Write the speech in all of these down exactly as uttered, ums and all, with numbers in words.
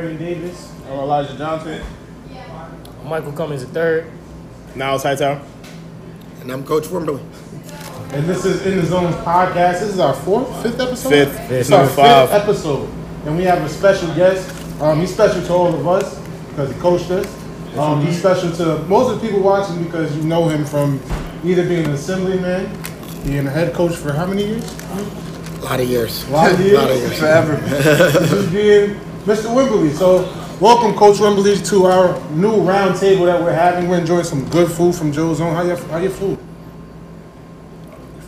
Curry Davis. I'm Elijah Johnson. I'm Michael Cummings the third. Niles Hightower. And I'm Coach Wimberly. And this is In The Zone's podcast. This is our fourth, fifth episode? Fifth. fifth. It's our five. fifth episode. And we have a special guest. Um, he's special to all of us because he coached us. Um, he's special to most of the people watching because you know him from either being an assemblyman, being a head coach for how many years? A lot of years. A lot of years. lot of years. Forever. This is being Mister Wimberly. So welcome, Coach Wimberly, to our new round table that we're having. We're enjoying some good food from Joe's Zone. How your, how your food?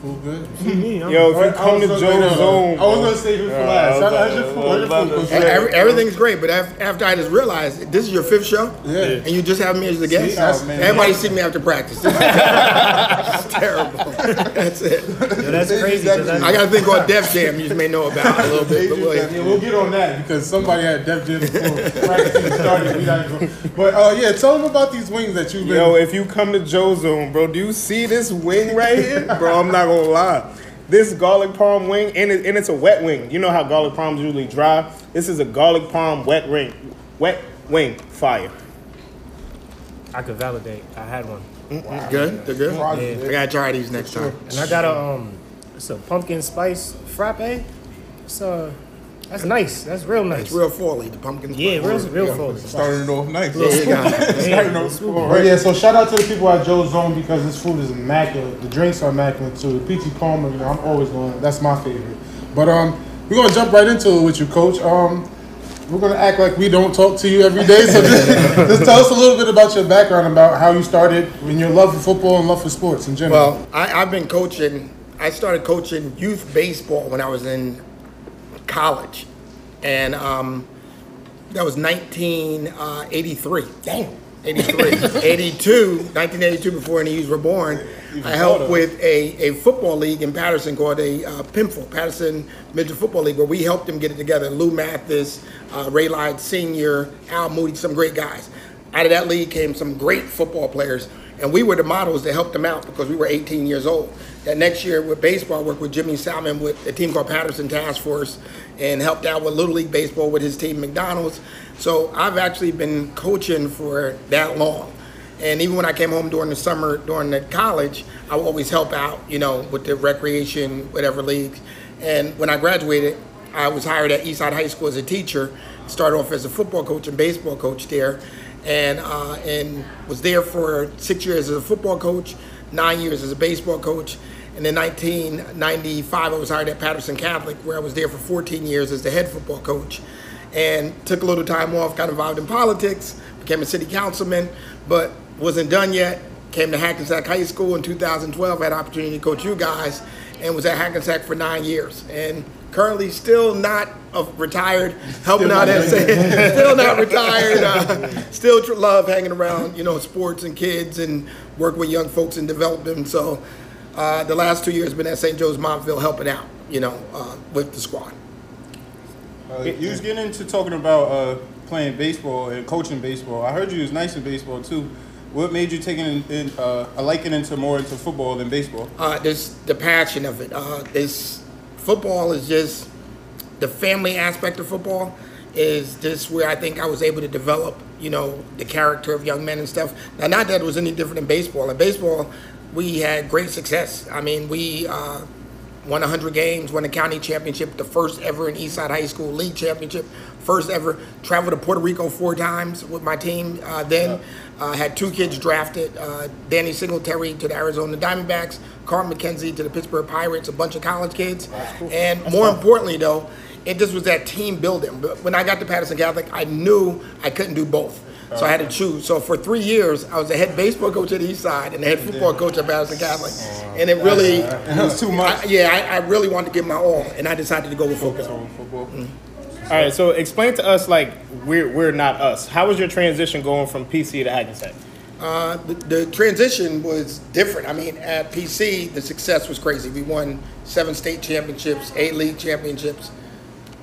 Food good? Yo, if you come to Joe's Zone, I was going to save it for last. How's your food? How's your food? Every, everything's great, but after I just realized this is your fifth show, yeah. and you just have me as the guest. Oh, everybody see me after practice. It's terrible. That's it. Yo, that's crazy. That's I got to think on Def Jam. You just may know about a little bit. But we'll, yeah, we'll get on that because somebody had Def Jam before practice started. We got to go. But uh, yeah, tell them about these wings that you've been. Yo, if you come to Joe's Zone, bro, do you see this wing right here, bro? I'm not. Gonna lie. This garlic palm wing, and, it, and it's a wet wing. You know how garlic palms usually dry. This is a garlic palm wet ring, wet wing fire. I could validate. I had one. Wow. Good, they're good. Yeah. I gotta try these next time. And I got a um, it's a pumpkin spice frappe. It's a That's nice. That's real nice. It's real folly, the pumpkin. Yeah, real, real yeah. folly. Starting it off nice. Yeah, you got it. Starting off school, right? Yeah, so shout out to the people at Joe's Zone because this food is immaculate. The drinks are immaculate too. The P T Palmer, you know, I'm always going. That's my favorite. But um, we're gonna jump right into it with you, Coach. Um, we're gonna act like we don't talk to you every day. So just, just tell us a little bit about your background, about how you started, and your love for football and love for sports in general. Well, I, I've been coaching. I started coaching youth baseball when I was in college, and um, that was nineteen eighty-three. Damn, eighty-three, eighty-two, nineteen eighty-two. Before any of you were born, I helped with a, a football league in Paterson called a uh, PIMFL, Paterson Middle Football League, where we helped them get it together. Lou Mathis, uh, Ray Lyde Senior, Al Moody, some great guys. Out of that league came some great football players, and we were the models that helped them out because we were eighteen years old. That next year with baseball, I worked with Jimmy Salmon with a team called Paterson Task Force and helped out with Little League Baseball with his team, McDonald's. So I've actually been coaching for that long. And even when I came home during the summer, during the college, I would always help out, you know, with the recreation, whatever leagues. And when I graduated, I was hired at Eastside High School as a teacher, started off as a football coach and baseball coach there. And uh, and was there for six years as a football coach, nine years as a baseball coach, and in nineteen ninety-five I was hired at Paterson Catholic, where I was there for fourteen years as the head football coach, and took a little time off, got involved in politics, became a city councilman, but wasn't done yet. Came to Hackensack High School in two thousand twelve, had an opportunity to coach you guys, and was at Hackensack for nine years, and currently still not of retired, helping still out at still not retired, uh, still tr- love hanging around, you know, sports and kids and work with young folks and develop them. So uh, the last two years been at Saint Joe's Montville helping out, you know, uh, with the squad. Uh, you was getting into talking about uh, playing baseball and coaching baseball. I heard you was nice in baseball too. What made you take in, in, uh, a liking into more into football than baseball? Uh, this the passion of it. Uh, this football is just the family aspect of football is just where I think I was able to develop, you know, the character of young men and stuff. Now, not that it was any different in baseball. In baseball, we had great success. I mean, we uh, won one hundred games, won the county championship, the first ever in Eastside High School league championship, first ever. Traveled to Puerto Rico four times with my team uh, then. Yeah. Uh, had two kids drafted, uh, Danny Singletary to the Arizona Diamondbacks, Carl McKenzie to the Pittsburgh Pirates, a bunch of college kids. Cool. And That's more cool. importantly, though, it just was that team building. But when I got to Paterson Catholic, I knew I couldn't do both. So okay. I had to choose. So for three years, I was the head baseball coach at Eastside and the head football yeah. coach at Paterson Catholic. Uh, and it really it was too much. I, yeah, I, I really wanted to give my all, and I decided to go with football. Focus on football. Mm-hmm. All right, so explain to us, like, we're, we're not us. How was your transition going from P C to Hackensack? Uh, the, the transition was different. I mean, at P C, the success was crazy. We won seven state championships, eight league championships.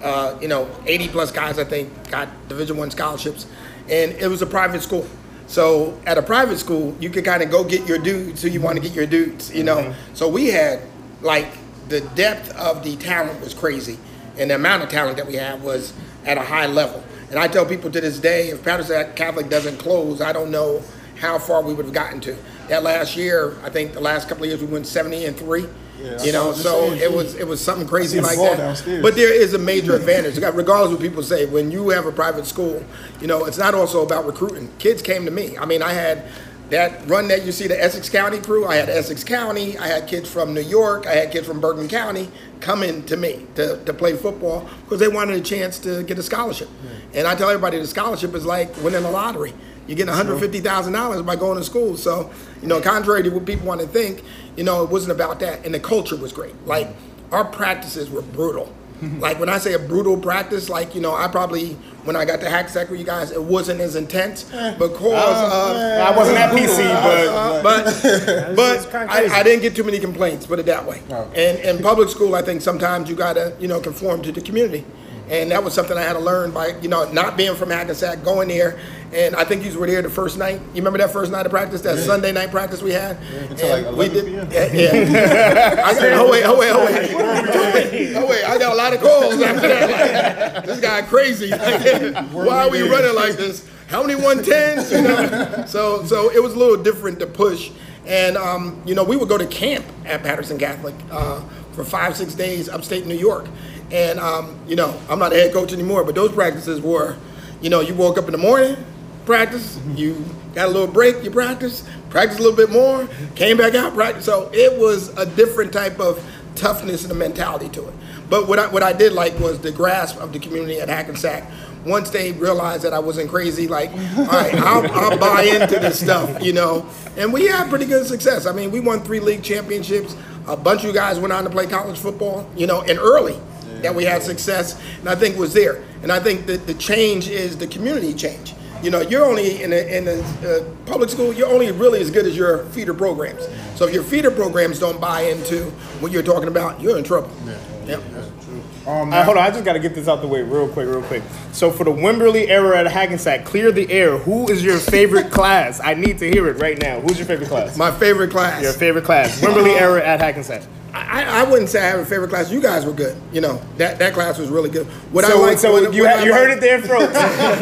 Uh, you know, eighty-plus guys, I think, got Division I scholarships. And it was a private school. So at a private school, you could kind of go get your dudes who you want to get your dudes, you know. Mm-hmm. So we had, like, the depth of the talent was crazy. And the amount of talent that we had was at a high level. And I tell people to this day, if Paterson Catholic doesn't close, I don't know how far we would have gotten to. That last year, I think the last couple of years, we went seventy and three. Yeah, you know, so it was it was something crazy like that. Downstairs. But there is a major advantage, regardless of what people say. When you have a private school, you know, it's not also about recruiting. Kids came to me. I mean, I had that run that you see the Essex County crew. I had Essex County. I had kids from New York. I had kids from Bergen County coming to me to, to play football because they wanted a chance to get a scholarship. Yeah. And I tell everybody the scholarship is like winning a lottery. You're getting one hundred fifty thousand dollars by going to school. So, you know, contrary to what people want to think, you know, it wasn't about that. And the culture was great. Like, our practices were brutal. Like, when I say a brutal practice, like, you know, I probably, when I got to Hackensack with you guys, it wasn't as intense because uh, of... I wasn't at P C, uh, but... Uh, but but I, I didn't get too many complaints, put it that way. No. And in public school, I think sometimes you got to, you know, conform to the community. And that was something I had to learn by, you know, not being from Hackensack, going there. And I think you were there the first night. You remember that first night of practice, that yeah. Sunday night practice we had? Yeah, until and like eleven p m Yeah. yeah. I got, oh, wait, oh, wait, oh, wait. Oh, wait, I got a lot of calls after that. Like, this guy crazy. Like, why are we running like this? How many one tens? You know? So, so it was a little different to push. And, um, you know, we would go to camp at Paterson Catholic uh, for five, six days upstate New York. And, um, you know, I'm not a head coach anymore, but those practices were, you know, you woke up in the morning, practice, you got a little break, you practice, practice a little bit more, came back out, practice. So it was a different type of toughness and a mentality to it. But what I, what I did like was the grasp of the community at Hackensack. Once they realized that I wasn't crazy, like, all right, I'll, I'll buy into this stuff, you know. And we had pretty good success. I mean, we won three league championships. A bunch of you guys went on to play college football, you know, and early. That we had success, and I think was there. And I think that the change is the community change. You know, you're only in a, in a uh, public school, you're only really as good as your feeder programs. So if your feeder programs don't buy into what you're talking about, you're in trouble. Yeah, yep. That's true. Um, right, hold on, I just got to get this out the way real quick, real quick. So for the Wimberly era at Hackensack, clear the air. Who is your favorite class? I need to hear it right now. Who's your favorite class? My favorite class. Your favorite class. Wimberly era at Hackensack. I, I wouldn't say I have a favorite class. You guys were good. You know, that, that class was really good. What so I liked, so what, you, what ha- I you heard it there from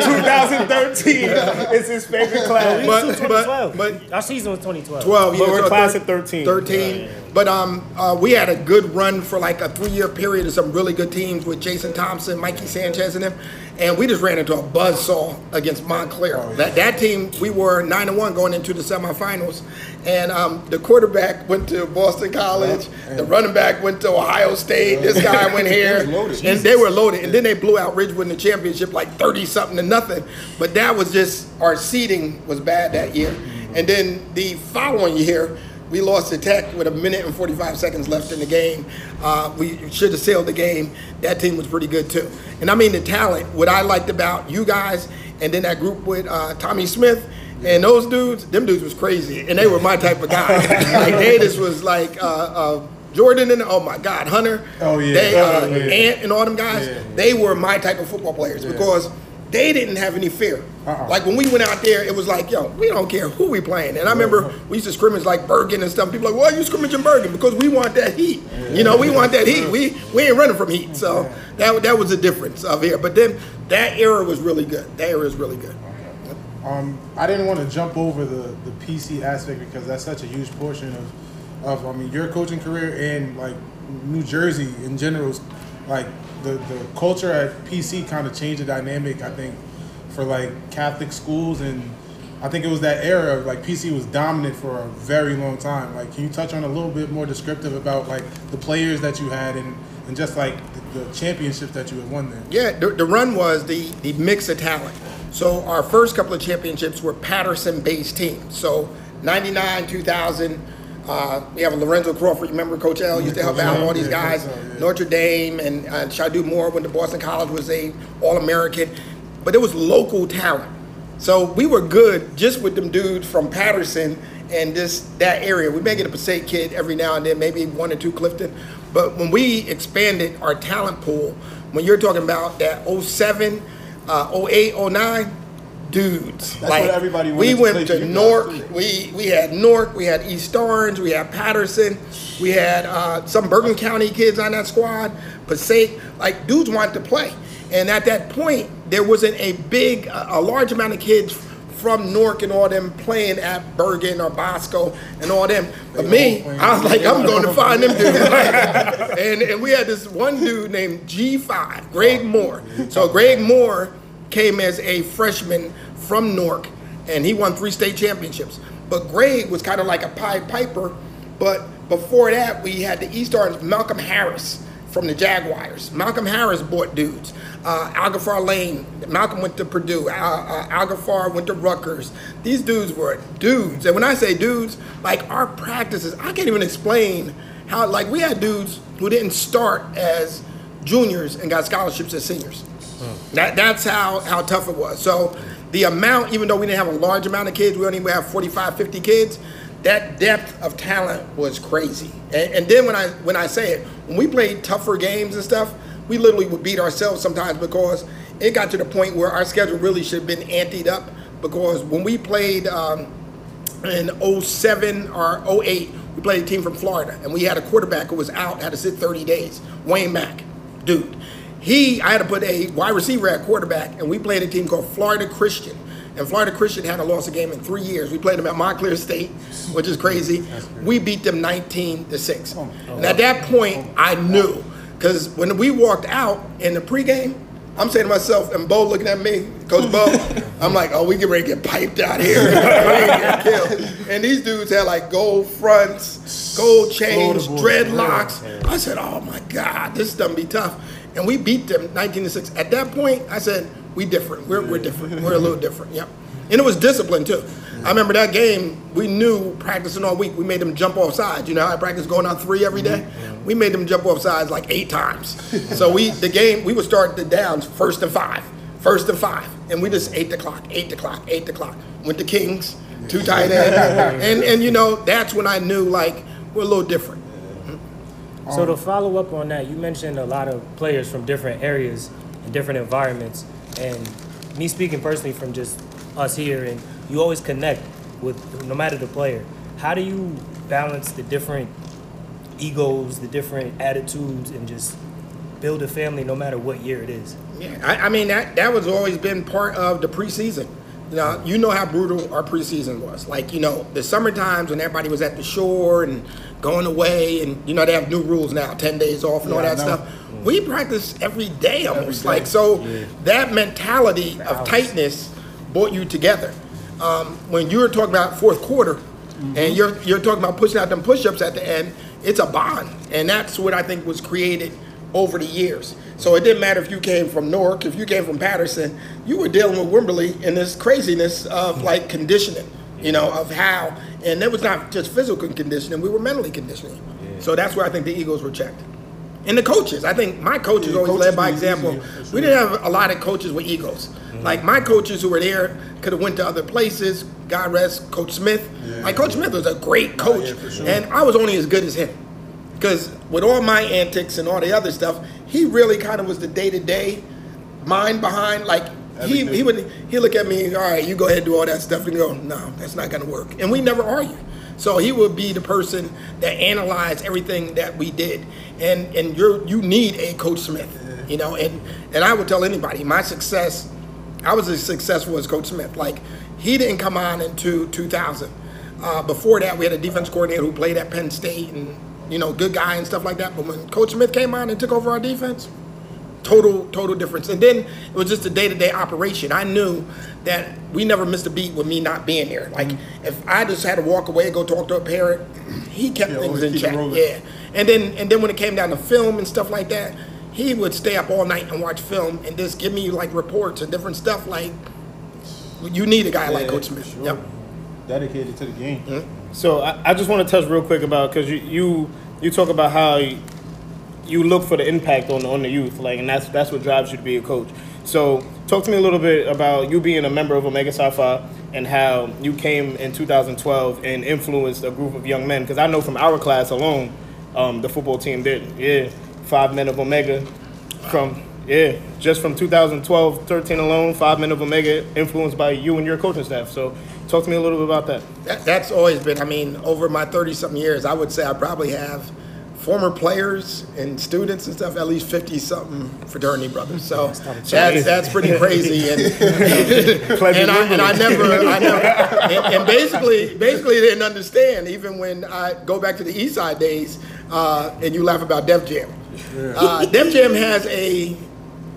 twenty thirteen is his favorite class. But, but, but our season was twenty twelve. twelve but we're so class thir- at thirteen. thirteen. Yeah. But um, uh, we had a good run for like a three-year period of some really good teams with Jason Thompson, Mikey Sanchez, and them. And we just ran into a buzzsaw against Montclair. Oh, yeah. That that team, we were nine and one going into the semifinals, and um, the quarterback went to Boston College. Oh, the running back went to Ohio State. Oh. This guy went here, and they were loaded. And then they blew out Ridgewood in the championship, like thirty something to nothing. But that was just our seeding was bad that year. And then the following year, we lost to Tech with a minute and forty-five seconds left in the game. Uh, we should have sealed the game. That team was pretty good too. And I mean the talent, what I liked about you guys and then that group with uh, Tommy Smith and those dudes, them dudes was crazy. And they were my type of guy. Like they just was like uh, uh, Jordan and, oh my God, Hunter. Oh yeah. They, uh, oh, yeah. Ant and all them guys, yeah. They were my type of football players yeah. because they didn't have any fear. Uh-uh. Like, when we went out there, it was like, yo, we don't care who we playing. And I remember we used to scrimmage like Bergen and stuff. People like, why are you scrimmaging Bergen? Because we want that heat. Yeah. You know, we want that heat. We we ain't running from heat. So that that was the difference of here. But then that era was really good. That era is really good. Okay. Yep. Um, I didn't want to jump over the, the P C aspect because that's such a huge portion of, of, I mean, your coaching career and, like, New Jersey in general is, like, The, the culture at P C kind of changed the dynamic, I think, for, like, Catholic schools. And I think it was that era of, like, P C was dominant for a very long time. Like, can you touch on a little bit more descriptive about, like, the players that you had and, and just, like, the, the championships that you had won then? Yeah, the, the run was the, the mix of talent. So our first couple of championships were Patterson-based teams. So ninety-nine, two thousand Uh, we have a Lorenzo Crawford, remember Coach L used to help out all these guys, yeah. Notre Dame and uh, Shadu Moore when the Boston College was a All-American, but it was local talent. So we were good just with them dudes from Paterson and this that area. We may get a Passaic kid every now and then, maybe one or two Clifton, but when we expanded our talent pool, when you're talking about that oh seven, uh, oh eight, oh nine, dudes. That's like, what everybody we went to, to Newark. We we had Newark. We had East Orange. We had Paterson. We had uh, some Bergen County kids on that squad. Passaic. Like, dudes wanted to play. And at that point, there wasn't a big, a large amount of kids from Newark and all them playing at Bergen or Bosco and all them. But me, I was like, I'm going to find them dudes. and, and we had this one dude named G five, Greg Moore. So Greg Moore came as a freshman from Newark, and he won three state championships. But Greg was kind of like a Pied Piper. But before that, we had the East Orange, Malcolm Harris from the Jaguars. Malcolm Harris bought dudes. Uh, Algafar Lane, Malcolm went to Purdue. Uh, uh, Algafar went to Rutgers. These dudes were dudes. And when I say dudes, like our practices, I can't even explain how, like, we had dudes who didn't start as juniors and got scholarships as seniors. Hmm. That, that's how, how tough it was. So the amount, even though we didn't have a large amount of kids, we only had forty-five, fifty kids, that depth of talent was crazy. And, and then when I when I say it, when we played tougher games and stuff, we literally would beat ourselves sometimes because it got to the point where our schedule really should have been anteed up, because when we played um, in oh seven or oh eight, we played a team from Florida, and we had a quarterback who was out, had to sit thirty days, Wayne Mack, dude. He, I had to put a wide receiver at quarterback, and we played a team called Florida Christian. And Florida Christian hadn't lost a game in three years. We played them at Montclair State, which is crazy. We beat them nineteen to six. Oh, and at that point, oh, I knew. Because when we walked out in the pregame, I'm saying to myself, and Bo looking at me, Coach Bo, I'm like, oh, we get ready to get piped out here. Get killed. And these dudes had like gold fronts, gold chains, dreadlocks. I said, oh my God, this is going to be tough. And we beat them nineteen to six. At that point, I said, we different. We're, we're different. We're a little different. Yep. And it was discipline too. I remember that game, we knew practicing all week, we made them jump off sides. You know, I practice going on three every day. We made them jump off sides like eight times. So we, the game, we would start the downs first and five, first and five. And we just ate the clock, ate the clock, ate the clock. Went to Kings, two tight ends. And, and you know, that's when I knew like, we're a little different. So to follow up on that, you mentioned a lot of players from different areas and different environments. And me speaking personally from just us here, and you always connect with no matter the player. How do you balance the different egos, the different attitudes, and just build a family no matter what year it is? Yeah, I, I mean, that, that was always been part of the preseason. Now, you know how brutal our preseason was. Like, you know, the summer times when everybody was at the shore and going away, and, you know, they have new rules now, ten days off and yeah, all that stuff. We practice every day almost. Every day. Like, so yeah. That mentality of tightness brought you together. Um, when you were talking about fourth quarter, mm-hmm. and you're, you're talking about pushing out them push-ups at the end, it's a bond. And that's what I think was created over the years. So it didn't matter if you came from Newark, if you came from Paterson, you were dealing with Wimberly and this craziness of like conditioning, you know, of how, and it was not just physical conditioning, we were mentally conditioning. Yeah. So that's where I think the egos were checked. And the coaches, I think my coaches yeah, always coaches led by example. Easier. We didn't have a lot of coaches with egos. Mm-hmm. Like my coaches who were there could have went to other places, God rest, Coach Smith. Yeah. Like Coach Smith was a great coach, yeah, sure. And I was only as good as him. Because with all my antics and all the other stuff, he really kind of was the day-to-day mind behind. Like he, he would he look at me and, all right, you go ahead and do all that stuff, and go, no, that's not gonna work. And we never argue. So he would be the person that analyzed everything that we did. And and you you need a Coach Smith, you know. And and I would tell anybody, my success, I was as successful as Coach Smith. Like he didn't come on until two thousand. Uh, before that, we had a defense coordinator who played at Penn State and, you know, good guy and stuff like that. But when Coach Smith came on and took over our defense, total, total difference. And then it was just a day-to-day operation. I knew that we never missed a beat with me not being here. Like, if I just had to walk away and go talk to a parent, he kept yeah, things in check. Yeah. And then and then when it came down to film and stuff like that, he would stay up all night and watch film and just give me, like, reports and different stuff. Like, you need a guy yeah, like Coach Smith. Sure. Yep. Dedicated to the game. Mm-hmm. So I, I just want to touch real quick about, because you, you you talk about how you, you look for the impact on on the youth, like, and that's that's what drives you to be a coach. So talk to me a little bit about you being a member of Omega Psi Phi and how you came in two thousand twelve and influenced a group of young men. Because I know from our class alone, um, the football team did yeah five men of Omega from yeah just from two thousand twelve, thirteen alone, five men of Omega influenced by you and your coaching staff. So. Talk to me a little bit about that. that. That's always been, I mean, over my thirty-something years, I would say I probably have former players and students and stuff, at least fifty-something fraternity brothers. So that's, that's pretty crazy. And, and, I, and I never, I never and, and basically, basically they didn't understand, even when I go back to the Eastside days, uh, and you laugh about Def Jam. Uh, Def Jam has a,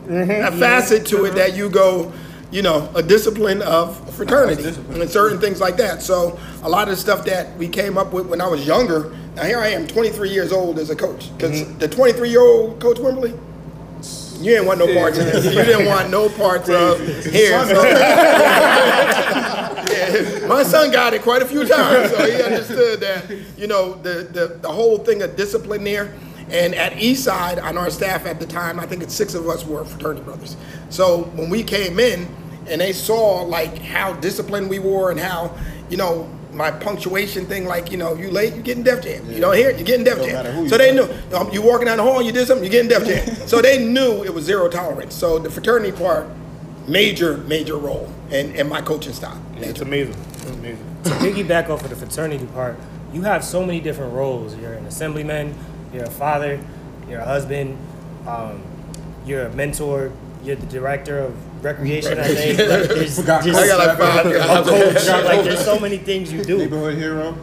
a facet to it that you go, you know, a discipline of fraternity discipline. And certain things like that. So a lot of the stuff that we came up with when I was younger, now here I am, twenty-three years old as a coach. Because mm-hmm. the twenty-three-year-old Coach Wimberly, you didn't want no parts of this. You didn't want no parts of here. So. Yeah, my son got it quite a few times, so he understood that, you know, the, the, the whole thing of discipline there. And at Eastside, on our staff at the time, I think it's six of us were fraternity brothers. So when we came in and they saw like how disciplined we were and how, you know, my punctuation thing, like, you know, you late, you're getting Def Jam. Yeah. You don't hear it, you're getting Def Jam. So they knew, um, you're walking down the hall and you did something, you're getting Def Jam. So they knew it was zero tolerance. So the fraternity part, major, major role in, in my coaching style. Yeah, it's amazing. It's amazing. To piggyback off of the fraternity part, you have so many different roles. You're an assemblyman, you're a father, you're a husband, um, you're a mentor, you're the director of recreation, I think. Like, there's, I got like five. A coach, like, there's so many things you do. Neighborhood hero.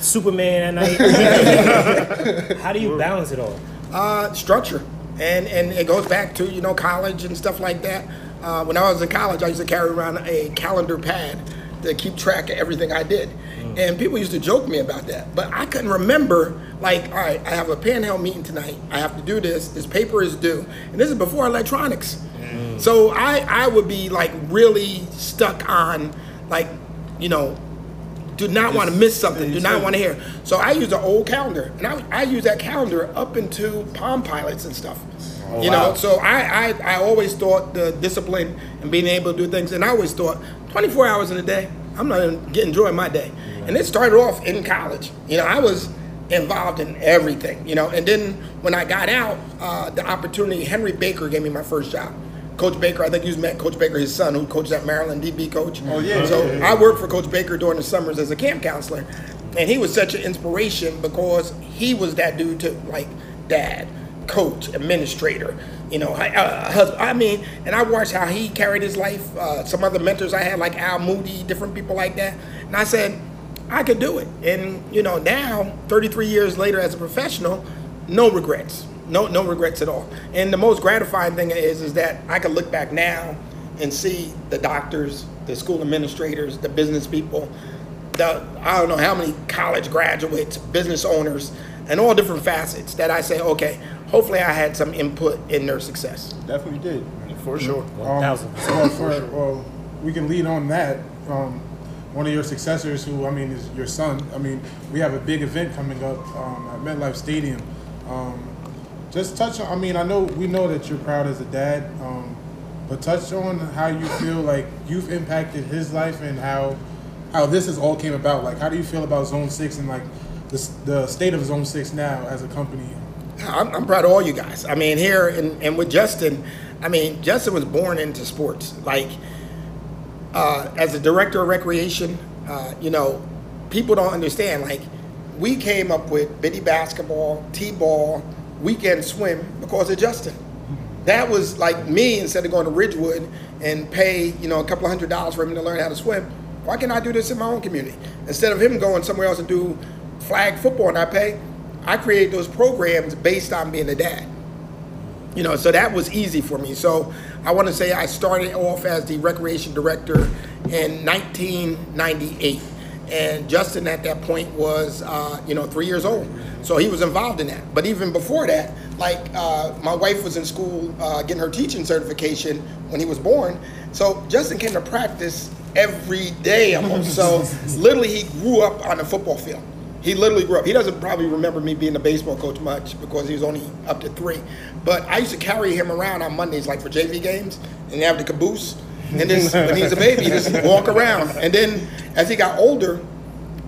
Superman at night. How do you balance it all? Uh, structure. And and it goes back to, you know, college and stuff like that. Uh, when I was in college, I used to carry around a calendar pad to keep track of everything I did. And people used to joke me about that, but I couldn't remember, like, all right, I have a Panhandle meeting tonight. I have to do this. This paper is due. And this is before electronics. Mm. So I, I would be, like, really stuck on, like, you know, do not want to miss something. Do not want to hear. So I used an old calendar. And I, I used that calendar up into Palm Pilots and stuff. Oh, you wow. know, so I, I, I always thought the discipline and being able to do things. And I always thought twenty-four hours in a day, I'm not even getting joy in my day. And it started off in college. You know, I was involved in everything, you know. And then when I got out, uh, the opportunity, Henry Baker gave me my first job. Coach Baker, I think you've met Coach Baker, his son, who coaches at Maryland, D B coach. Oh, yeah. So yeah, yeah. I worked for Coach Baker during the summers as a camp counselor. And he was such an inspiration because he was that dude too, like dad, coach, administrator, you know, uh, husband. I mean, and I watched how he carried his life. Uh, some other mentors I had, like Al Moody, different people like that. And I said, I could do it. And you know, now thirty-three years later as a professional, no regrets, no no regrets at all. And the most gratifying thing is is that I can look back now and see the doctors, the school administrators, the business people, the I don't know how many college graduates, business owners, and all different facets that I say, okay, hopefully I had some input in their success. Definitely did. For sure. one thousand percent. Um, so well, we can lead on that. Um, One of your successors, who I mean is your son. I mean, we have a big event coming up um, at MetLife Stadium. Um, just touch on. I mean, I know we know that you're proud as a dad, um, but touch on how you feel like you've impacted his life and how how this has all came about. Like, how do you feel about Zone Six and like the the state of Zone Six now as a company? I'm, I'm proud of all you guys. I mean, here and and with Justin, I mean, Justin was born into sports, like. Uh, as a director of recreation, uh, you know, people don't understand. Like, we came up with bitty basketball, t-ball, weekend swim because of Justin. That was like me instead of going to Ridgewood and pay, you know, a couple of hundred dollars for him to learn how to swim. Why can't I do this in my own community? Instead of him going somewhere else to do flag football and I pay, I create those programs based on being a dad. You know, so that was easy for me. So I want to say I started off as the recreation director in nineteen ninety-eight. And Justin at that point was, uh, you know, three years old. So he was involved in that. But even before that, like uh, my wife was in school uh, getting her teaching certification when he was born. So Justin came to practice every day almost. So literally he grew up on the football field. He literally grew up. He doesn't probably remember me being a baseball coach much because he was only up to three. But I used to carry him around on Mondays, like for J V games, and have the caboose. And then when he's a baby, just walk around. And then as he got older,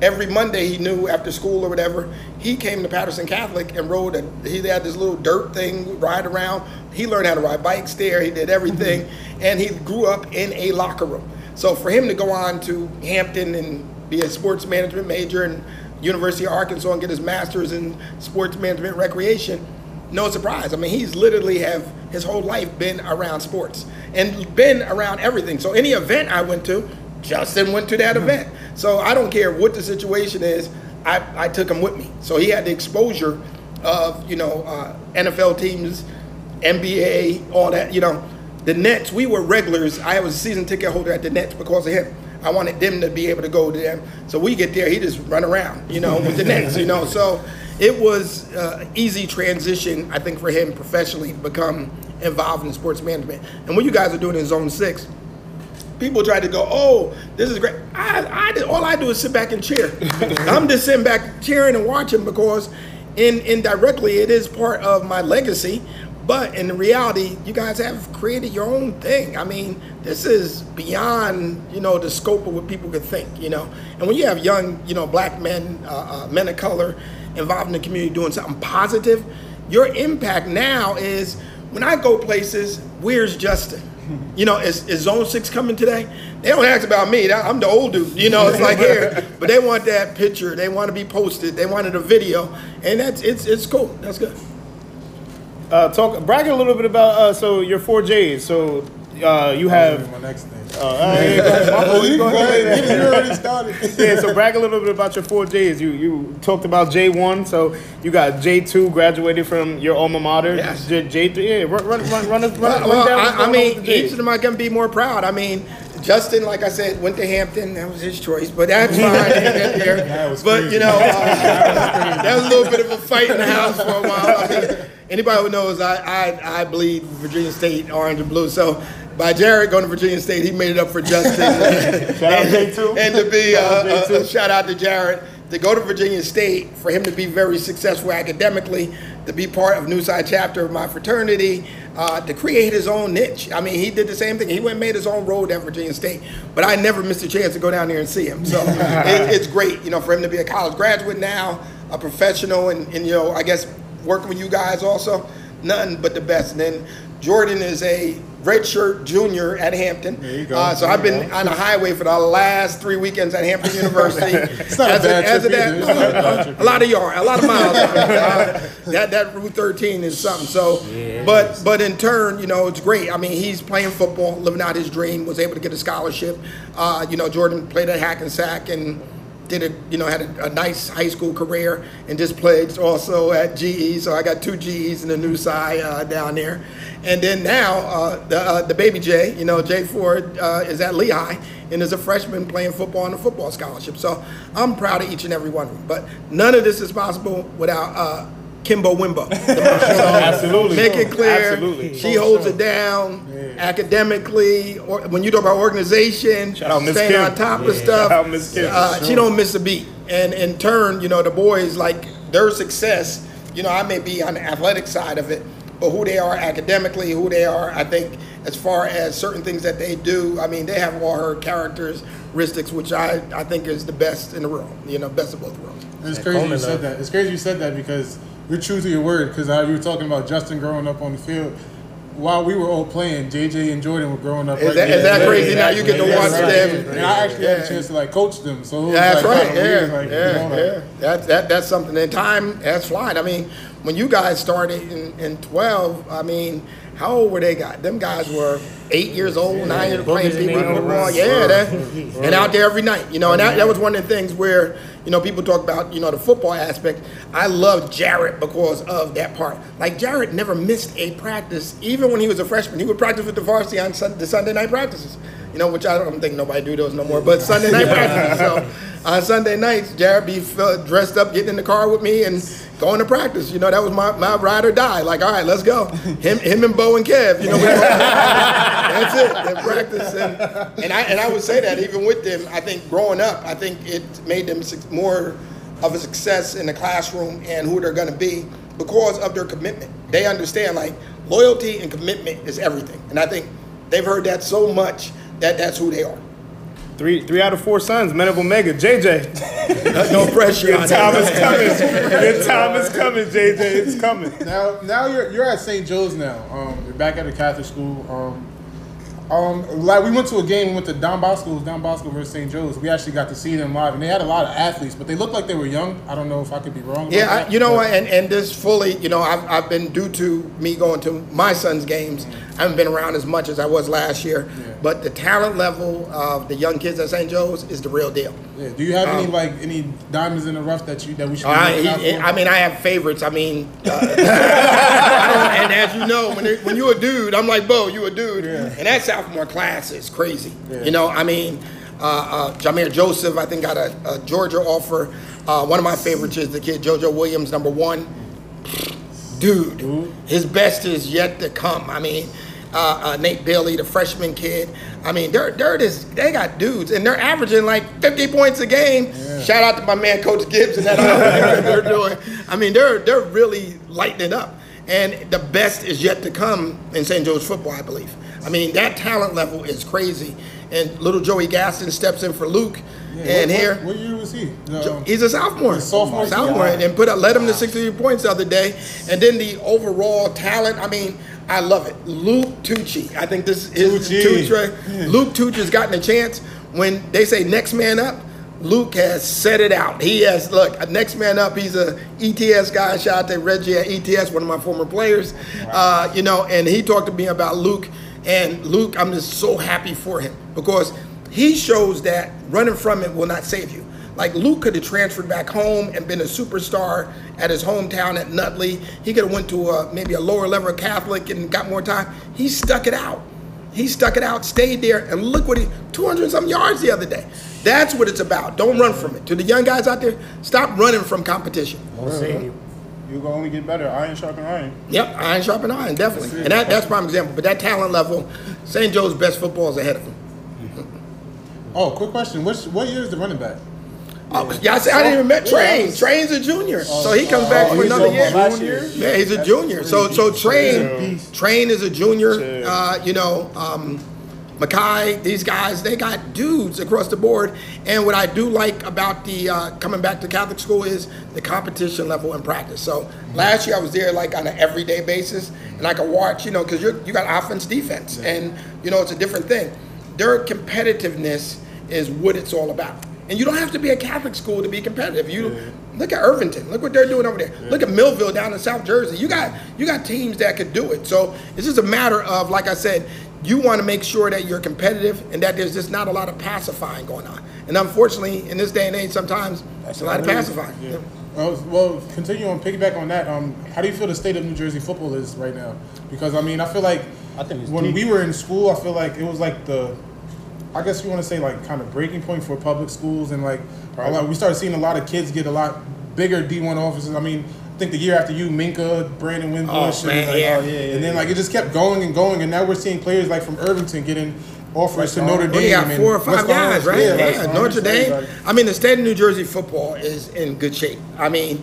every Monday he knew after school or whatever, he came to Paterson Catholic and rode. A, he had this little dirt thing, ride around. He learned how to ride bikes there. He did everything. And he grew up in a locker room. So for him to go on to Hampton and be a sports management major and University of Arkansas and get his master's in sports management recreation, no surprise. I mean, he's literally have his whole life been around sports and been around everything. So any event I went to, Justin went to that event. So I don't care what the situation is, I, I took him with me. So he had the exposure of, you know, uh, N F L teams, N B A, all that, you know. The Nets, we were regulars. I was a season ticket holder at the Nets because of him. I wanted them to be able to go to them. So we get there, he just run around, you know, with the Nets, you know. So it was an uh, easy transition, I think, for him professionally to become involved in sports management. And what you guys are doing in Zone six, people try to go, oh, this is great. I, I, all I do is sit back and cheer. I'm just sitting back cheering and watching because in, indirectly it is part of my legacy. But in reality, you guys have created your own thing. I mean, this is beyond, you know, the scope of what people could think, you know. And when you have young, you know, black men, uh, uh, men of color involved in the community doing something positive, your impact now is, when I go places, where's Justin? You know, is, is Zone six coming today? They don't ask about me. I'm the old dude. You know, it's like here. But they want that picture. They want to be posted. They wanted a video. And that's it's it's cool. That's good. Uh, talk, bracket a little bit about uh, so your four J's. So uh, you have my next thing. Yeah, so brag a little bit about your four J's. You you talked about J one, so you got J two graduated from your alma mater. Yes. J three, yeah, run run run run. run, well, run down I, I mean, each of them I can be more proud. I mean, Justin, like I said, went to Hampton. That was his choice, but that's fine. That there. That was but crazy. You know, uh, that was a little bit of a fight in the house for a while. I mean, anybody who knows, I, I I bleed Virginia State orange and blue. So by Jared going to Virginia State, he made it up for Justin. Shout out J two. And to be uh, a, a shout out to Jared to go to Virginia State, for him to be very successful academically, to be part of Newside chapter of my fraternity, uh, to create his own niche. I mean, he did the same thing. He went and made his own road at Virginia State, but I never missed a chance to go down there and see him. So it, it's great, you know, for him to be a college graduate now, a professional, and, and you know, I guess working with you guys also, nothing but the best. And then Jordan is a redshirt junior at Hampton. There you go. Uh, so there I've been go. on the highway for the last three weekends at Hampton University. It's not as a bad as trip as either. That, no, no, a lot of yards, a lot of miles. uh, that that Route thirteen is something. So, yes. but but in turn, you know, it's great. I mean, he's playing football, living out his dream. Was able to get a scholarship. Uh, you know, Jordan played at Hackensack and did a you know had a, a nice high school career, and just pledged also at G E. So I got two G Es in the new side uh, down there. And then now uh, the uh, the baby Jay, you know, Jay Ford uh, is at Lehigh and is a freshman playing football on a football scholarship. So I'm proud of each and every one of them. But none of this is possible without uh, Kimbo Wimbo. Absolutely, make it clear. Absolutely. She holds it down yeah. academically. Or when you talk about organization, shout out Miz staying Kim. on top yeah. of stuff, shout out Miz Kim. Uh, sure. She don't miss a beat. And in turn, you know, the boys, like their success. You know, I may be on the athletic side of it, but who they are academically, who they are, I think, as far as certain things that they do, I mean, they have all her characteristics, which I, I think is the best in the world, you know, best of both worlds. And it's crazy you said that. It's crazy you said that because you're true to your word, because how you were talking about Justin growing up on the field. While we were all playing, J J and Jordan were growing up. Is right that, is that crazy? Now you get to watch right. them. And I actually yeah. had a chance to like coach them. So it was that's like, right. Yeah, like, yeah, you know, yeah. Like, that, that that's something. And time has flied. I mean, when you guys started in, in twelve, I mean, how old were they? Got them guys were eight years old, yeah. nine years playing people football. Yeah, that, and out there every night. You know, and that, that was one of the things where, you know, people talk about, you know, the football aspect. I love Jared because of that part. Like, Jared never missed a practice, even when he was a freshman. He would practice with the varsity on sun, the Sunday night practices, you know, which I don't think nobody do those no more, but Sunday night practices. So on Sunday nights, Jared be dressed up, getting in the car with me and going to practice. You know, that was my, my ride or die. Like, all right, let's go. Him him and Bo and Kev, you know. That's it, they're practicing. And, and, I, and I would say that even with them, I think growing up, I think it made them more of a success in the classroom and who they're gonna be because of their commitment. They understand, like, loyalty and commitment is everything. And I think they've heard that so much that that's who they are. Three three out of four sons, men of Omega. J J. No pressure. Your time is coming. Your time is coming, J J. It's coming. Now now you're you're at Saint Joe's now. Um, you're back at a Catholic school. Um, Um, like we went to a game, we went to Don Bosco's, Don Bosco versus Saint Joe's. We actually got to see them live, and they had a lot of athletes, but they looked like they were young. I don't know if I could be wrong. Yeah, about I, that, you know, and, and this fully, you know, I've, I've been, due to me going to my son's games, mm-hmm. I haven't been around as much as I was last year, yeah. but the talent level of the young kids at Saint Joe's is the real deal. Yeah. Do you have um, any, like, any diamonds in the rough that you that we should be looking out for? I mean, I have favorites. I mean, uh, I don't, and as you know, when, when you're a dude, I'm like, Bo, you a dude, yeah. and that's sophomore class is crazy. Yeah. You know, I mean, uh, uh, Jameer Joseph, I think, got a, a Georgia offer. Uh, one of my favorites is the kid JoJo Williams, number one. Dude, mm-hmm. his best is yet to come. I mean, uh, uh, Nate Bailey, the freshman kid. I mean, they're, they're just, they got dudes, and they're averaging like fifty points a game. Yeah. Shout out to my man, Coach Gibbs, and that they're doing. I mean, they're they're really lighting it up. And the best is yet to come in Saint Joe's football, I believe. I mean, that talent level is crazy. And little Joey Gaston steps in for Luke. Yeah, and what, here. What, what year was he? Um, he's a sophomore. He's a sophomore. Sophomore. Yeah. And put up, led him to sixty-three points the other day. And then the overall talent, I mean, I love it. Luke Tucci. I think this is Tucci. Tucci. Luke Tucci's gotten a chance. When they say next man up, Luke has set it out. He has, look, a next man up. He's a E T S guy. Shout out to Reggie at E T S, one of my former players. Wow. Uh, you know, and he talked to me about Luke. And Luke, I'm just so happy for him, because he shows that running from it will not save you. Like, Luke could have transferred back home and been a superstar at his hometown at Nutley. He could have went to a, maybe a lower level Catholic and got more time. He stuck it out. He stuck it out, stayed there, and look what he, two hundred and some yards the other day. That's what it's about. Don't run from it. To the young guys out there, stop running from competition. We'll you can only get better. Iron sharpen iron. Yep, iron sharpen iron, definitely. That's and that, that's prime example. But that talent level, Saint Joe's best football is ahead of them. Oh, quick question. Which, what year is the running back? Oh, yeah, I, said, so, I didn't even met Train. Yeah, Train's a junior. Oh, so he comes oh, back oh, for another year. Junior? Yeah, he's a that's junior. So so Train, Train is a junior. Uh, you know, um, Makai, these guys, they got dudes across the board. And what I do like about the uh, coming back to Catholic school is the competition level in practice. So last year I was there like on an everyday basis, and I could watch, you know, because you you got offense, defense, yeah. and, you know, it's a different thing. Their competitiveness is what it's all about. And you don't have to be a Catholic school to be competitive. You yeah. Look at Irvington. Look what they're doing over there. Yeah. Look at Millville down in South Jersey. You got you got teams that could do it. So it's just a matter of, like I said, you want to make sure that you're competitive and that there's just not a lot of pacifying going on. And unfortunately, in this day and age, sometimes that's a lot of pacifying. Yeah. Well, well, continue on, piggyback on that. Um, how do you feel the state of New Jersey football is right now? Because, I mean, I feel like I think when deep. we were in school, I feel like it was like the, I guess you want to say, like, kind of breaking point for public schools. And, like, a lot, we started seeing a lot of kids get a lot bigger D one offices. I mean, I think the year after you, Minka, Brandon Wimbush, oh, man, like, yeah. oh, yeah, yeah, and then like it just kept going and going, and now we're seeing players like from Irvington getting offers to Notre Dame. They got four or five guys, right? Yeah, yeah. Like Notre Dame. I mean, the state of New Jersey football is in good shape. I mean,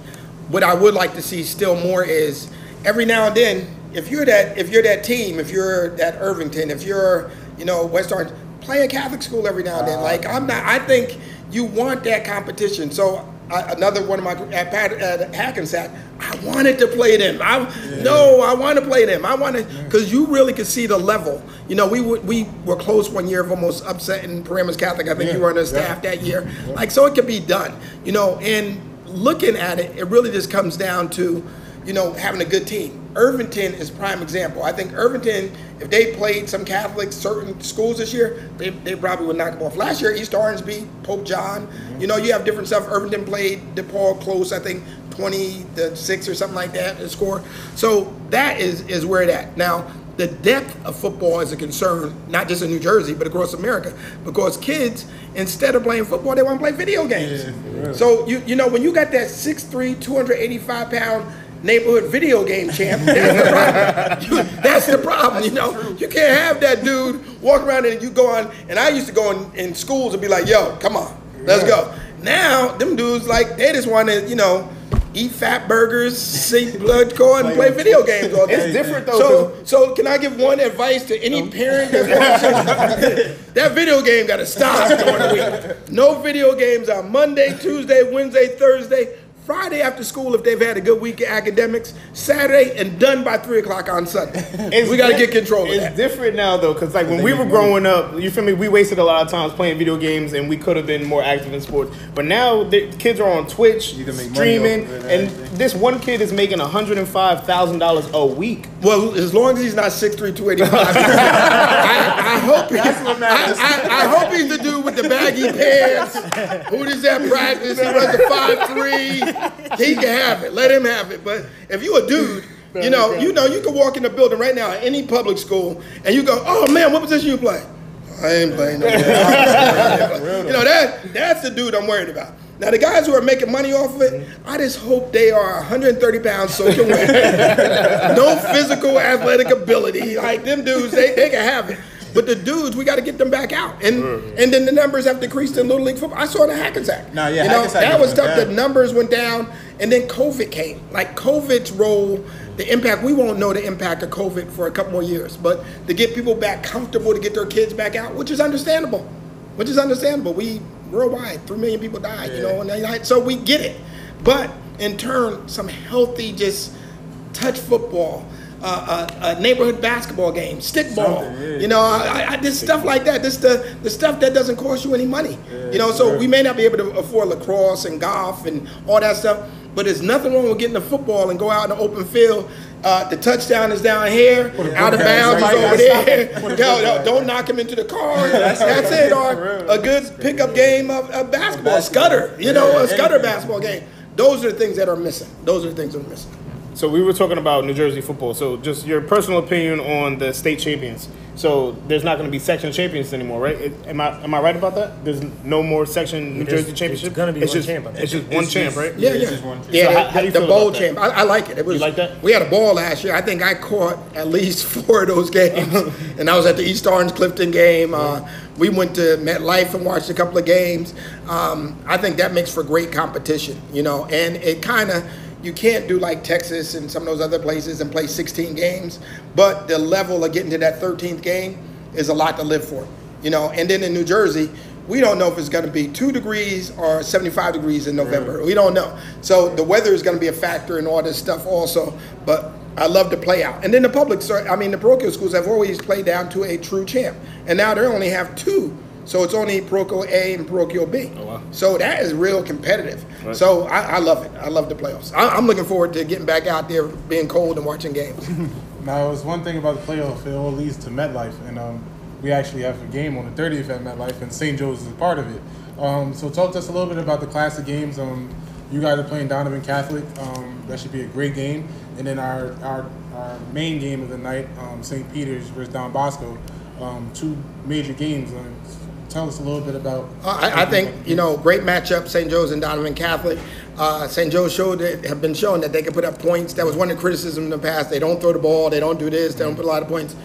what I would like to see still more is every now and then, if you're that, if you're that team, if you're that Irvington, if you're, you know, West Orange, play a Catholic school every now and then. Like I'm not, I think you want that competition. So. I, another one of my at, Pat, at Hackensack, I wanted to play them. I yeah. no, I want to play them. I wanted because you really could see the level. You know, we were, we were close one year of almost upsetting Paramus Catholic. I think yeah. you were on the staff yeah. that year. Yeah. Like, so it could be done. You know, and looking at it, it really just comes down to, you know, having a good team. Irvington is prime example. I think Irvington, if they played some Catholic certain schools this year, they, they probably would knock them off. Last year, East Orange beat Pope John. Mm-hmm. You know, you have different stuff. Irvington played DePaul close, I think twenty to six or something like that, the score. So that is, is where it at. Now, the depth of football is a concern, not just in New Jersey, but across America, because kids, instead of playing football, they want to play video games. Yeah, yeah. So, you, you know, when you got that six three, two eighty-five pound neighborhood video game champ, that's the problem. That's the problem, you know. You can't have that dude walk around and you go on, and I used to go in, in schools and be like, yo, come on, let's go. Now, them dudes, like, they just want to, you know, eat fat burgers, sink blood corn, and play video games all day. It's different, though. So, so can I give one advice to any no. parent that's watching? That video game got to stop during the week. No video games on Monday, Tuesday, Wednesday, Thursday, Friday after school if they've had a good week of academics, Saturday, and done by three o'clock on Sunday. We got to get control of it's that. It's different now, though, because like when we were growing up, you feel me, we wasted a lot of times playing video games, and we could have been more active in sports. But now the kids are on Twitch, you can make streaming, money and this one kid is making one hundred five thousand dollars a week. Well, as long as he's not six three, two eighty-five. I, I, hope he, That's what matters. I, I, I hope he's the dude with the baggy pants. Who does that practice? He runs a five three. He can have it. Let him have it. But if you a dude, you know, you know, you can walk in the building right now at any public school and you go, oh man, what position you play? I ain't playing no game. You know, that that's the dude I'm worried about. Now, the guys who are making money off of it, I just hope they are one hundred thirty pounds soaking wet. No physical athletic ability. Like, them dudes, they, they can have it. But the dudes, we got to get them back out. And mm-hmm. and then the numbers have decreased in Little League football. I saw the Hackensack. No, yeah, you Hackensack know, that was tough. Down. The numbers went down, and then COVID came. Like, COVID's role, the impact, we won't know the impact of COVID for a couple more years. But to get people back comfortable, to get their kids back out, which is understandable. Which is understandable. We worldwide, three million people died, yeah. you know, and so we get it. But in turn, some healthy, just touch football. Uh, uh, uh, neighborhood basketball game, stickball, yeah. you know, I, I, this stuff like that. This the the stuff that doesn't cost you any money, yeah, you know. So sure. we may not be able to afford lacrosse and golf and all that stuff, but there's nothing wrong with getting the football and go out in the open field. Uh, the touchdown is down here, out of bounds is over there. Yo, yo, don't knock him into the car. That's, that's it. Or a good pickup game of, of basketball, a scudder, you know, yeah, a scudder anything. basketball game. Those are the things that are missing. Those are the things that are missing. So we were talking about New Jersey football. So just your personal opinion on the state champions. So there's not going to be section champions anymore, right? It, am I am I right about that? There's no more section New Jersey championship. It's going to be it's one just, champ. I mean. It's just it's one just, champ, right? Yeah, yeah. It's just one champ. Yeah, so how, how do you the feel bowl about champ. That? I, I like it. It was. You like that? We had a ball last year. I think I caught at least four of those games, and I was at the East Orange Clifton game. Uh, we went to MetLife and watched a couple of games. Um, I think that makes for great competition, you know, and it kind of. You can't do like Texas and some of those other places and play sixteen games, but the level of getting to that thirteenth game is a lot to live for, you know. And then in New Jersey, we don't know if it's going to be two degrees or seventy-five degrees in November. We don't know. So the weather is going to be a factor in all this stuff also, but I love to play out. And then the public, I mean, the parochial schools have always played down to a true champ, and now they only have two. So it's only parochial A and parochial B. Oh, wow. So that is real competitive. Right. So I, I love it. I love the playoffs. I, I'm looking forward to getting back out there, being cold and watching games. Now, it was one thing about the playoff. It all leads to MetLife. And um, we actually have a game on the thirtieth at MetLife, and Saint Joe's is a part of it. Um, so talk to us a little bit about the classic games. Um, you guys are playing Donovan Catholic. Um, that should be a great game. And then our, our, our main game of the night, um, Saint Peter's versus Don Bosco, um, two major games. Um, Tell us a little bit about. Uh, I, I think, you know, great matchup, Saint Joe's and Donovan Catholic. Uh, Saint Joe's showed that, have been shown that they can put up points. That was one of the criticisms in the past. They don't throw the ball. They don't do this. They don't put a lot of points.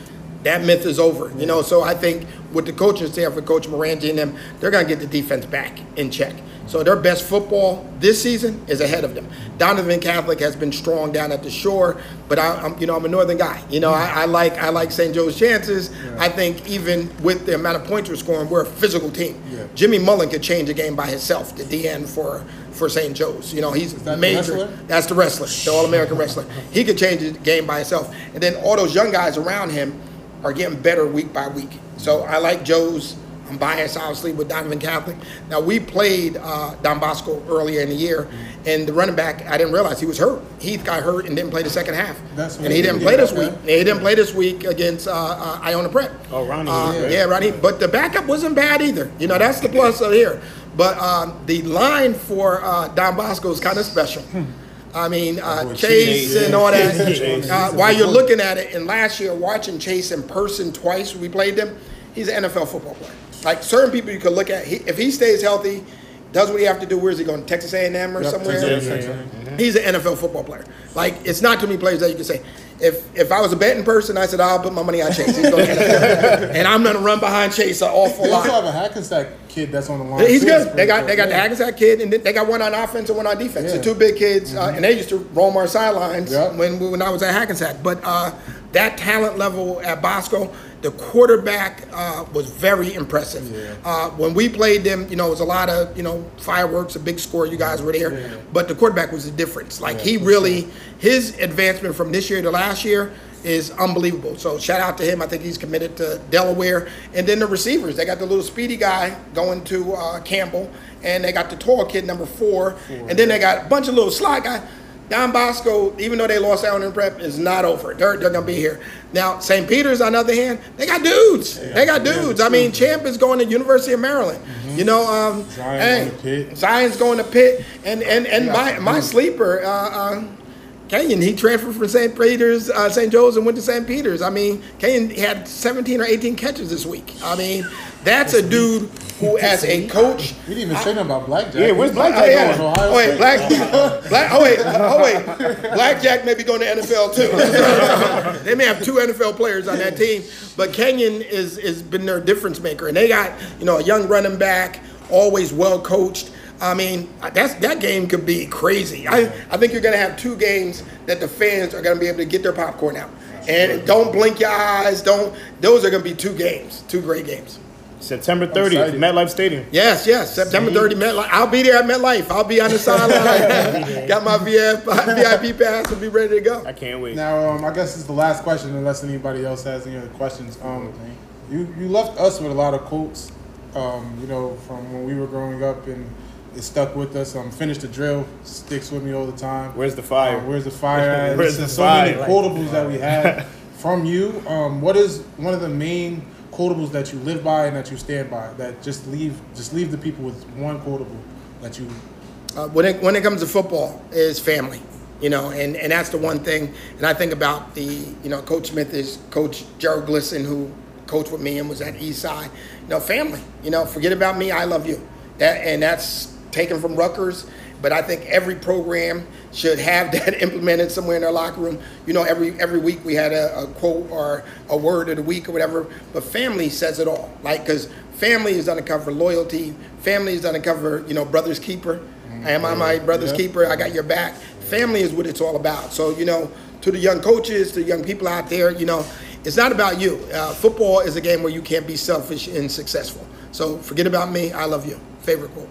That myth is over, you know. So I think with the coaching staff, with Coach Morangi and them, they're going to get the defense back in check. So their best football this season is ahead of them. Donovan Catholic has been strong down at the shore, but I, I'm, you know, I'm a northern guy. You know, I, I like I like Saint Joe's chances. Yeah. I think even with the amount of points we're scoring, we're a physical team. Yeah. Jimmy Mullen could change a game by himself. The D N for for Saint Joe's, you know, he's that major. The that's the wrestler, the All-American wrestler. He could change the game by himself, and then all those young guys around him are getting better week by week. So I like Joe's. I'm biased, obviously, with Donovan Catholic. Now, we played uh, Don Bosco earlier in the year, and the running back, I didn't realize he was hurt. Heath got hurt and didn't play the second half. That's and he didn't play this week. He didn't play this week against uh, uh, Iona Prep. Oh, Ronnie. Uh, yeah, yeah, Ronnie. But the backup wasn't bad either. You know, that's the plus of here. But um, the line for uh, Don Bosco is kind of special. I mean, uh, Chase and all that. Uh, while you're looking at it, and last year, watching Chase in person twice, we played them, he's an N F L football player. Like, certain people you could look at, he, if he stays healthy, does what he have to do, where is he going, Texas A and M or yep, somewhere? Texas A and M. He's an N F L football player. Like, it's not too many players that you can say. If if I was a betting person, I said, I'll put my money on Chase. He's going to and I'm going to run behind Chase an awful lot. They also have a Hackensack kid that's on the line. He's good. They got, they got the Hackensack kid, and they got one on offense and one on defense. Yeah. The two big kids, mm-hmm. uh, and they used to roam our sidelines yep. when, when I was at Hackensack. But uh, that talent level at Bosco, the quarterback uh, was very impressive. Yeah. Uh, when we played them, you know, it was a lot of, you know, fireworks, a big score. You guys were there. Yeah. But the quarterback was the difference. Like, yeah, he really, sure. his advancement from this year to last year is unbelievable. So shout out to him. I think he's committed to Delaware. And then the receivers, they got the little speedy guy going to uh, Campbell, and they got the tall kid, number four. four and then yeah. they got a bunch of little slot guys. Don Bosco, even though they lost out in prep, is not over. They're, they're going to be here. Now, Saint Peter's, on the other hand, they got dudes. Yeah, they got dudes. Yeah, I mean, Champ is going to University of Maryland. Mm-hmm. You know, um, Zion hey, Pitt. Zion's going to Pitt. And and, and my, my sleeper, uh, uh, Kenyon, he transferred from Saint Peter's, uh, Saint Joe's, and went to Saint Peter's. I mean, Kenyon had seventeen or eighteen catches this week. I mean, that's a dude who, as a coach, you didn't even say nothing about Blackjack. Yeah, where's Blackjack oh, yeah. going? Ohio oh wait, Black, Black, oh wait, oh wait, Blackjack may be going to N F L too. They may have two N F L players on that team, but Kenyon is is been their difference maker, and they got, you know, a young running back, always well coached. I mean, that's, that game could be crazy. I I think you're gonna have two games that the fans are gonna be able to get their popcorn out, and don't blink your eyes. Don't. Those are gonna be two games, two great games. September thirtieth, MetLife Stadium. Yes, yes, September thirtieth, MetLife. I'll be there at MetLife. I'll be on the sideline. Got my V I P pass and be ready to go. I can't wait. Now, um, I guess it's the last question, unless anybody else has any other questions. Um, you you left us with a lot of quotes, um, you know, from when we were growing up, and it stuck with us. Um, finish the drill sticks with me all the time. Where's the fire? Um, where's the fire? Where's the so fire? So many quotables that we had from you. Um, what is one of the main quotables that you live by and that you stand by, that just leave just leave the people with one quotable that you uh, when it when it comes to football is family, you know, and and that's the one thing. And I think about the, you know, Coach Smith is Coach Jared Glisson, who coached with me and was at Eastside. You know, family, you know, forget about me, I love you. That, and that's taken from Rutgers, but I think every program should have that implemented somewhere in their locker room. You know, every every week we had a, a quote or a word of the week or whatever, but family says it all. Like, because family is undercover loyalty. Family is undercover, you know, brother's keeper. Mm-hmm. Am I my brother's yeah. keeper? I got your back. Family is what it's all about. So, you know, to the young coaches, to the young people out there, you know, it's not about you. Uh, football is a game where you can't be selfish and successful. So forget about me, I love you. Favorite quote.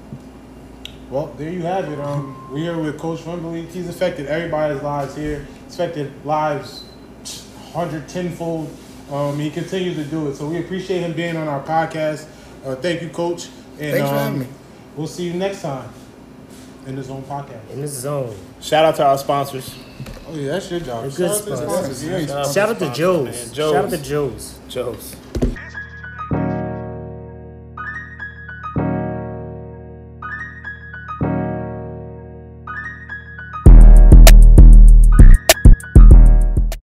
Well, there you have it. Um, we're here with Coach Wimberly. He's affected everybody's lives here. He's affected lives one hundred ten fold. Um, he continues to do it. So we appreciate him being on our podcast. Uh, thank you, Coach. And, Thanks for um, having me. We'll see you next time in the Zone podcast. In the Zone. Shout out to our sponsors. Oh yeah, that's your job. They're good sponsors. Shout out to Joe's. Shout out to Joe's. Joe's.